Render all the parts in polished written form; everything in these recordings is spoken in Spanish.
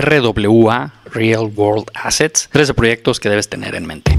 RWA, Real World Assets, 13 proyectos que debes tener en mente.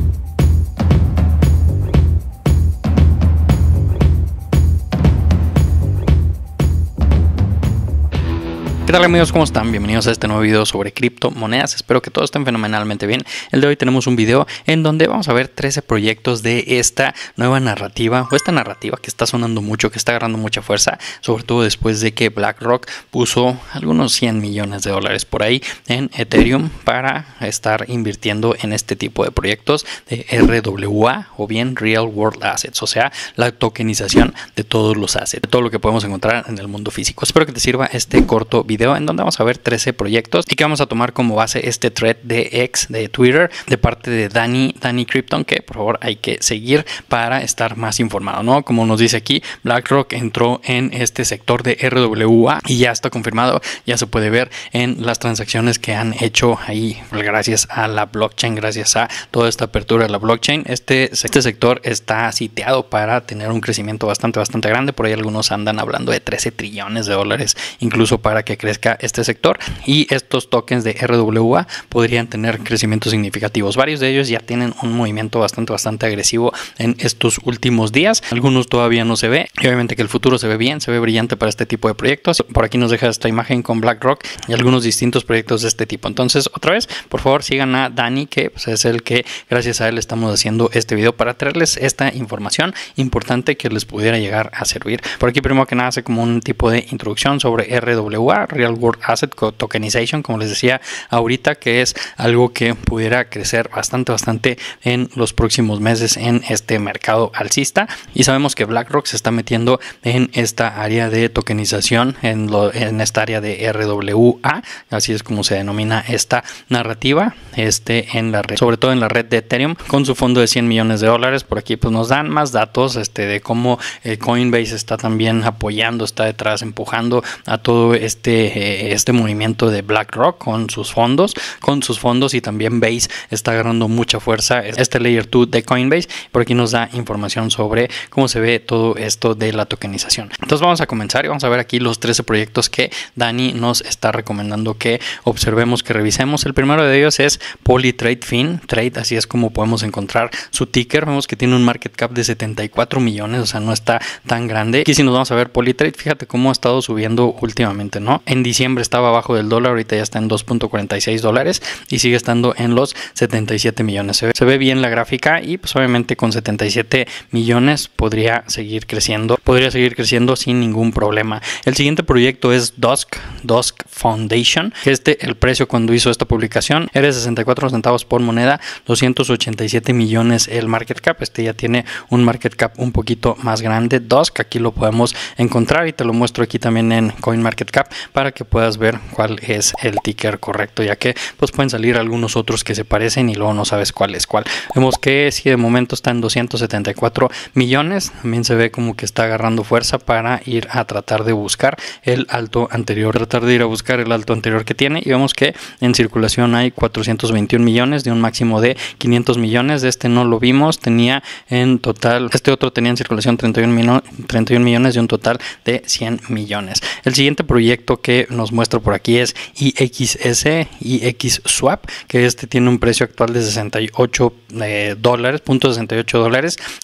¿Qué tal amigos? ¿Cómo están? Bienvenidos a este nuevo video sobre criptomonedas. Espero que todos estén fenomenalmente bien. El de hoy tenemos un video en donde vamos a ver 13 proyectos de esta nueva narrativa, o esta narrativa que está sonando mucho, que está agarrando mucha fuerza, sobre todo después de que BlackRock puso algunos 100 millones de dólares por ahí en Ethereum para estar invirtiendo en este tipo de proyectos de RWA o bien Real World Assets, o sea, la tokenización de todos los assets, de todo lo que podemos encontrar en el mundo físico. Espero que te sirva este corto video en donde vamos a ver 13 proyectos y que vamos a tomar como base este thread de X de Twitter de parte de Dani Crypton, que por favor hay que seguir para estar más informado, ¿no? Como nos dice aquí, BlackRock entró en este sector de RWA y ya está confirmado, ya se puede ver en las transacciones que han hecho ahí gracias a la blockchain, gracias a toda esta apertura de la blockchain. Este sector está sitiado para tener un crecimiento bastante grande. Por ahí algunos andan hablando de 13 trillones de dólares incluso para que crezca este sector, y estos tokens de RWA podrían tener crecimientos significativos. Varios de ellos ya tienen un movimiento bastante agresivo en estos últimos días. Algunos todavía no se ve, y obviamente que el futuro se ve bien, se ve brillante para este tipo de proyectos. Por aquí nos deja esta imagen con BlackRock y algunos distintos proyectos de este tipo. Entonces, otra vez, por favor sigan a Dani, que pues, es el que gracias a él estamos haciendo este video para traerles esta información importante que les pudiera llegar a servir. Por aquí primero que nada hace como un tipo de introducción sobre RWA, Real World Asset Tokenization, como les decía ahorita, que es algo que pudiera crecer bastante en los próximos meses en este mercado alcista. Y sabemos que BlackRock se está metiendo en esta área de tokenización, en esta área de RWA, así es como se denomina esta narrativa, en la red, sobre todo en la red de Ethereum, con su fondo de 100 millones de dólares. Por aquí pues nos dan más datos de cómo Coinbase está también apoyando, está detrás, empujando a todo este movimiento de BlackRock con sus fondos, y también Base está agarrando mucha fuerza, este Layer 2 de Coinbase. Por aquí nos da información sobre cómo se ve todo esto de la tokenización. Entonces vamos a comenzar y vamos a ver aquí los 13 proyectos que Dani nos está recomendando que observemos, que revisemos. El primero de ellos es Polytrade Trade, así es como podemos encontrar su ticker. Vemos que tiene un market cap de 74 millones, o sea, no está tan grande. Y si nos vamos a ver Polytrade, fíjate cómo ha estado subiendo últimamente, ¿no? En diciembre estaba abajo del dólar, ahorita ya está en 2.46 dólares y sigue estando en los 77 millones. Se ve bien la gráfica, y pues obviamente con 77 millones podría seguir creciendo sin ningún problema. El siguiente proyecto es Dusk Foundation. El precio cuando hizo esta publicación era de 64 centavos por moneda, 287 millones el market cap. Ya tiene un market cap un poquito más grande. Dusk, aquí lo podemos encontrar y te lo muestro aquí también en CoinMarketCap para que puedas ver cuál es el ticker correcto, ya que pues pueden salir algunos otros que se parecen y luego no sabes cuál es cuál. Vemos que si de momento está en 274 millones, también se ve como que está agarrando fuerza para ir a tratar de buscar el alto anterior, que tiene, y vemos que en circulación hay 421 millones de un máximo de 500 millones. De este no lo vimos, tenía en total, este otro tenía en circulación 31 millones de un total de 100 millones. El siguiente proyecto que nos muestra por aquí es IXSwap, que tiene un precio actual de 68 dólares,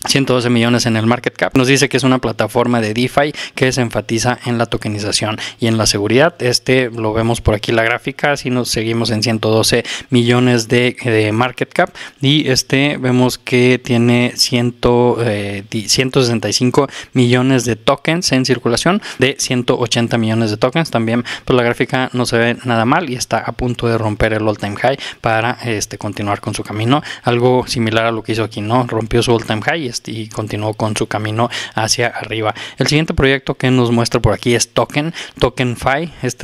112 millones en el market cap. Nos dice que es una plataforma de DeFi que se enfatiza en la tokenización y en la seguridad. Lo vemos por aquí la gráfica, si nos seguimos en 112 millones de market cap, y vemos que tiene 165 millones de tokens en circulación de 180 millones de tokens. También pues la gráfica no se ve nada mal y está a punto de romper el all time high para continuar con su camino, algo similar a lo que hizo aquí, ¿no? Rompió su all time high y continuó con su camino hacia arriba. El siguiente proyecto que nos muestra por aquí es TokenFi.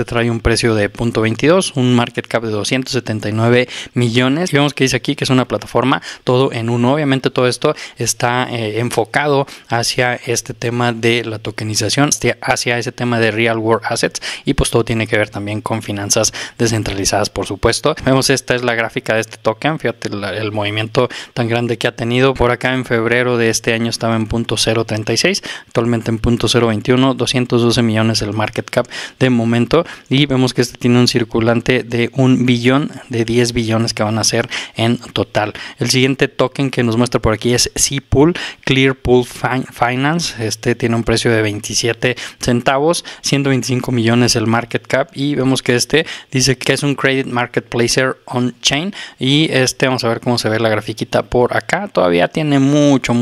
Trae un precio de 0.22, un market cap de 279 millones, y vemos que dice aquí que es una plataforma todo en uno. Obviamente todo esto está enfocado hacia este tema de la tokenización, hacia ese tema de Real World Assets, y pues todo tiene que ver también con finanzas descentralizadas, por supuesto. Vemos, esta es la gráfica de este token. Fíjate el movimiento tan grande que ha tenido. Por acá en febrero de este año estaba en .036, actualmente en .021, 212 millones el market cap de momento, y vemos que este tiene un circulante de 1 billón, de 10 billones que van a ser en total. El siguiente token que nos muestra por aquí es Clearpool, Clearpool Finance. Este tiene un precio de 27 centavos, 125 millones el market cap, y vemos que este dice que es un credit marketplacer on chain, y este, vamos a ver cómo se ve la grafiquita por acá. Todavía tiene mucho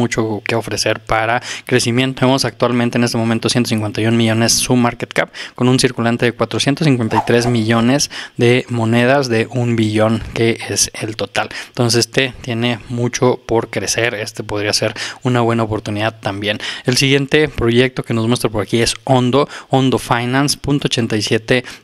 que ofrecer para crecimiento. Vemos actualmente en este momento 151 millones su market cap, con un circulante de 453 millones de monedas de 1 billón, que es el total. Entonces este tiene mucho por crecer, este podría ser una buena oportunidad también. El siguiente proyecto que nos muestra por aquí es Ondo, Ondo Finance, 0.87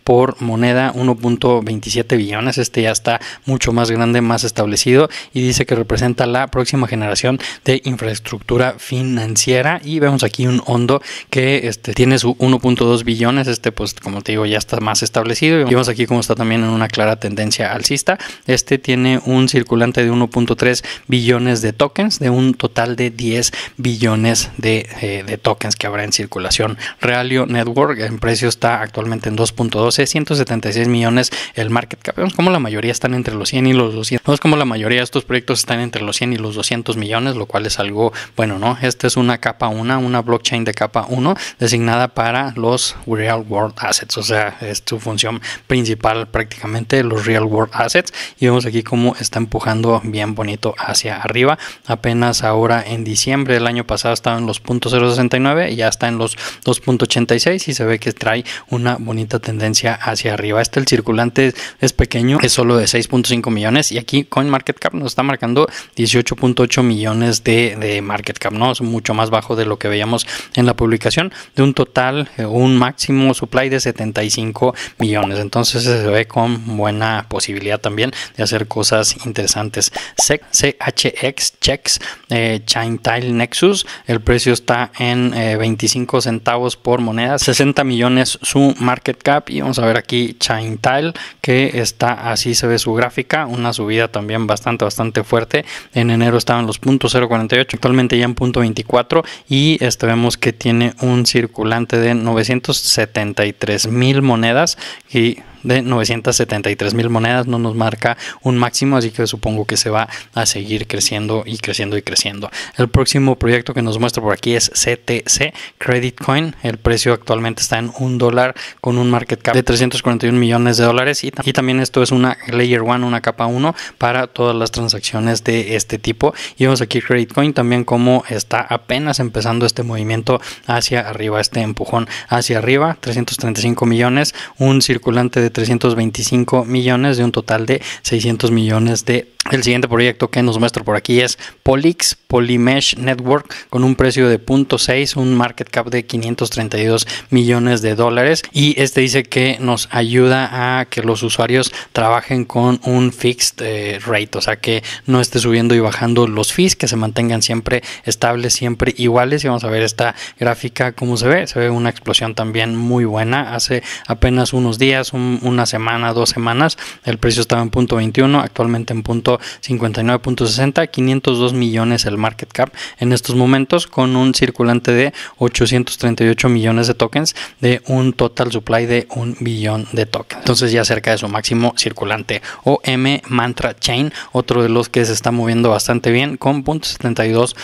por moneda, 1.27 billones. Este ya está mucho más grande, más establecido, y dice que representa la próxima generación de infraestructura financiera, y vemos aquí un Ondo que tiene su 1.2 billones, pues como te digo ya está más establecido, y vemos aquí como está también en una clara tendencia alcista. Este tiene un circulante de 1.3 billones de tokens, de un total de 10 billones de tokens que habrá en circulación. Realio Network, en precio está actualmente en 2.12, 176 millones el market cap. Vemos como la mayoría están entre los 100 y los 200, vemos como la mayoría de estos proyectos están entre los 100 y los 200 millones, lo cual es algo bueno, ¿no? Esta es una capa 1, una blockchain de capa 1 designada para los real world assets, o sea, es su función principal prácticamente, los real world assets, y vemos aquí cómo está empujando bien bonito hacia arriba. Apenas ahora en diciembre del año pasado estaba en los 0.069 y ya está en los 2.86, y se ve que trae una bonita tendencia hacia arriba. El circulante es pequeño, es solo de 6.5 millones, y aquí CoinMarketCap nos está marcando 18.8 millones de market cap, ¿no? Es mucho más bajo de lo que veíamos en la publicación, de un total, un máximo supply de 75 millones. Entonces se ve con buena posibilidad también de hacer cosas interesantes. CHX, Checks, Chaintile Nexus, el precio está en 25 centavos por moneda, 60 millones su market cap, y vamos a ver aquí Chaintile, que está así, se ve su gráfica, una subida también bastante fuerte. En enero estaban los 0.048, actualmente ya en 0.24, y vemos que tiene un circulante de 973 mil monedas, y de 973 mil monedas no nos marca un máximo, así que supongo que se va a seguir creciendo y creciendo y creciendo. El próximo proyecto que nos muestra por aquí es CTC, Credit Coin. El precio actualmente está en $1 con un market cap de 341 millones de dólares, y también esto es una layer 1, una capa 1 para todas las transacciones de este tipo. Y vemos aquí Credit Coin también como está apenas empezando este movimiento hacia arriba, este empujón hacia arriba, 335 millones, un circulante de 325 millones de un total de 600 millones de. El siguiente proyecto que nos muestra por aquí es Polix, Polymesh Network, con un precio de 0.6, un market cap de 532 millones de dólares, y este dice que nos ayuda a que los usuarios trabajen con un fixed rate, o sea que no esté subiendo y bajando los fees, que se mantengan siempre estables, siempre iguales. Y vamos a ver esta gráfica cómo se ve una explosión también muy buena. Hace apenas unos días, una semana, 2 semanas, el precio estaba en 0.21, actualmente en 0.59.60, 502 millones el market cap en estos momentos, con un circulante de 838 millones de tokens, de un total supply de 1 billón de tokens. Entonces ya cerca de su máximo circulante. OM Mantra Chain, otro de los que se está moviendo bastante bien, con 0.72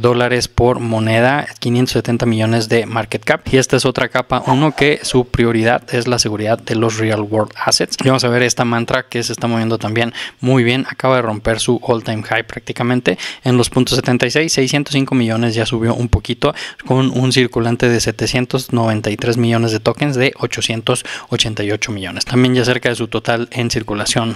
dólares por moneda, 570 millones de market cap, y esta es otra capa 1 que su prioridad es la seguridad de los real world assets. Y vamos a ver esta Mantra que se está moviendo también muy bien, acaba de romper su all time high prácticamente en los 0.76, 605 millones ya subió un poquito, con un circulante de 793 millones de tokens, de 888 millones, también ya cerca de su total en circulación.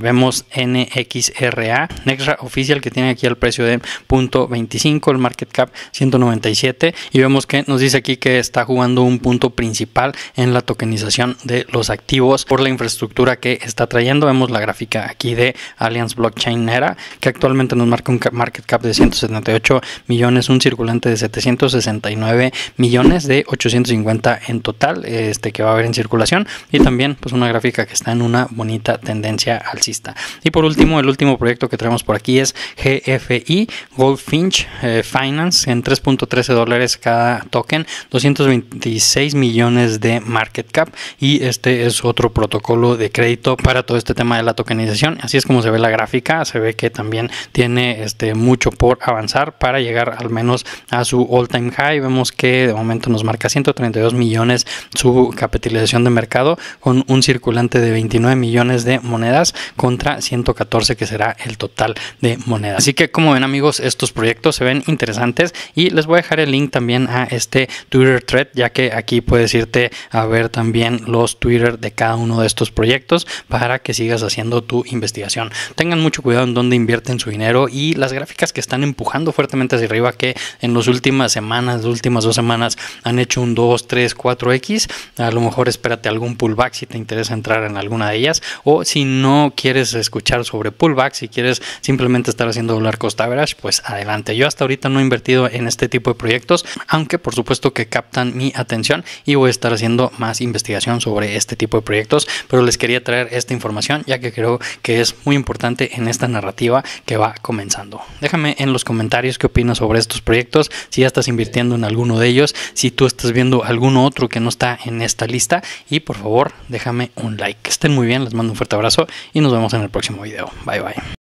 Vemos NXRA, Nexra Official, que tiene aquí el precio de 0.25, el market cap 197, y vemos que nos dice aquí que está jugando un punto principal en la tokenización de los activos por la infraestructura que está trayendo. Vemos la gráfica aquí de Alien Alliance Blockchain Era, que actualmente nos marca un market cap de 178 millones, un circulante de 769 millones de 850 en total que va a haber en circulación, y también pues una gráfica que está en una bonita tendencia alcista. Y por último, el último proyecto que traemos por aquí es GFI, Goldfinch Finance, en $3.13 cada token, 226 millones de market cap, y este es otro protocolo de crédito para todo este tema de la tokenización. Así es como se ve la gráfica, se ve que también tiene mucho por avanzar para llegar al menos a su all time high. Vemos que de momento nos marca 132 millones su capitalización de mercado, con un circulante de 29 millones de monedas contra 114 que será el total de monedas. Así que como ven amigos, estos proyectos se ven interesantes, y les voy a dejar el link también a este Twitter thread, ya que aquí puedes irte a ver también los Twitter de cada uno de estos proyectos para que sigas haciendo tu investigación. Tengan mucho cuidado en dónde invierten su dinero, y las gráficas que están empujando fuertemente hacia arriba, que en las últimas semanas, las últimas dos semanas han hecho un 2, 3, 4X, a lo mejor espérate algún pullback si te interesa entrar en alguna de ellas, o si no quieres escuchar sobre pullback, si quieres simplemente estar haciendo dólar cost average, pues adelante. Yo hasta ahorita no he invertido en este tipo de proyectos, aunque por supuesto que captan mi atención y voy a estar haciendo más investigación sobre este tipo de proyectos, pero les quería traer esta información ya que creo que es muy importante en esta narrativa que va comenzando. Déjame en los comentarios qué opinas sobre estos proyectos, si ya estás invirtiendo en alguno de ellos, si tú estás viendo alguno otro que no está en esta lista, y por favor déjame un like. Que estén muy bien, les mando un fuerte abrazo y nos vemos en el próximo video. Bye bye.